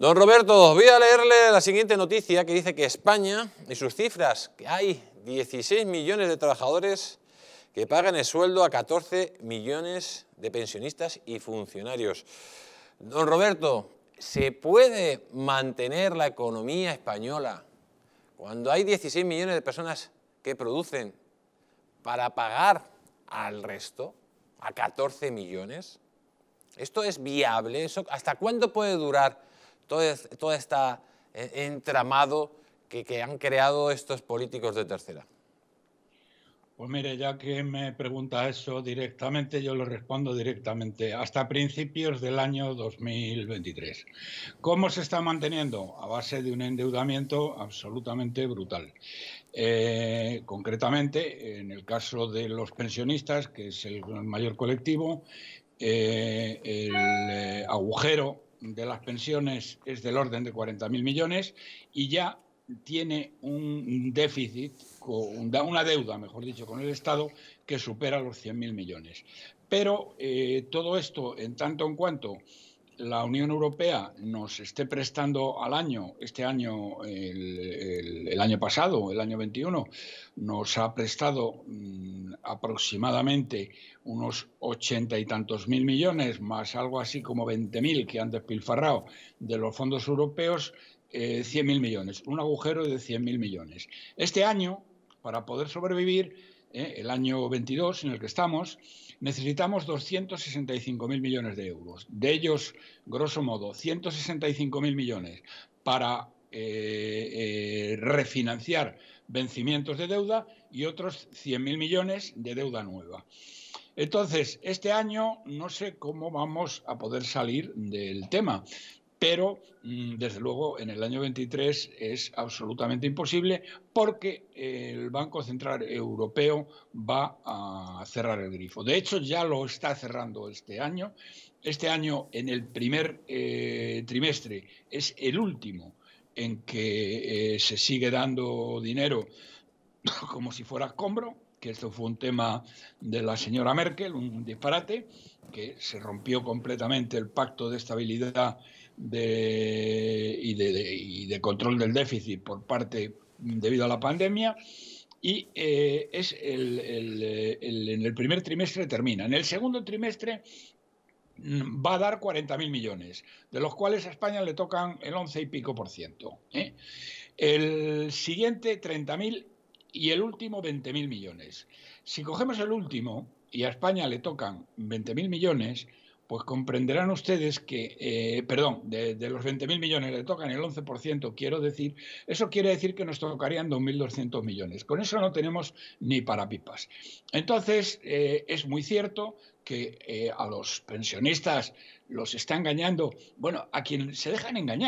Don Roberto, voy a leerle la siguiente noticia que dice que España y sus cifras, que hay 16 millones de trabajadores que pagan el sueldo a 14 millones de pensionistas y funcionarios. Don Roberto, ¿se puede mantener la economía española cuando hay 16 millones de personas que producen para pagar al resto, a 14 millones? ¿Esto es viable? ¿Eso, hasta cuándo puede durar todo este entramado que han creado estos políticos de tercera? Pues mire, ya que me pregunta eso directamente, yo le respondo directamente. Hasta principios del año 2023. ¿Cómo se está manteniendo? A base de un endeudamiento absolutamente brutal. Concretamente, en el caso de los pensionistas, que es el mayor colectivo, el agujero de las pensiones es del orden de 40.000 millones y ya tiene un déficit, una deuda, mejor dicho, con el Estado que supera los 100.000 millones. Pero todo esto, en tanto en cuanto la Unión Europea nos esté prestando al año, este año, el año pasado, el año 21, nos ha prestado aproximadamente unos 80 y tantos mil millones, más algo así como 20.000 que han despilfarrado de los fondos europeos, 100.000 millones, un agujero de 100.000 millones. Este año, para poder sobrevivir, el año 22 en el que estamos, necesitamos 265.000 millones de euros. De ellos, grosso modo, 165.000 millones para refinanciar vencimientos de deuda y otros 100.000 millones de deuda nueva. Entonces, este año no sé cómo vamos a poder salir del tema. Pero, desde luego, en el año 23 es absolutamente imposible porque el Banco Central Europeo va a cerrar el grifo. De hecho, ya lo está cerrando este año. Este año, en el primer trimestre, es el último en que se sigue dando dinero como si fuera escombro, que esto fue un tema de la señora Merkel, un disparate, que se rompió completamente el pacto de estabilidad y de control del déficit por parte debido a la pandemia y es en el primer trimestre termina. En el segundo trimestre va a dar 40.000 millones, de los cuales a España le tocan el 11 y pico %. El siguiente 30.000 y el último 20.000 millones. Si cogemos el último y a España le tocan 20.000 millones, pues comprenderán ustedes que, perdón, de los 20.000 millones le tocan el 11 %, quiero decir, eso quiere decir que nos tocarían 2.200 millones. Con eso no tenemos ni para pipas. Entonces, es muy cierto que a los pensionistas los está engañando, bueno, a quien se dejan engañar.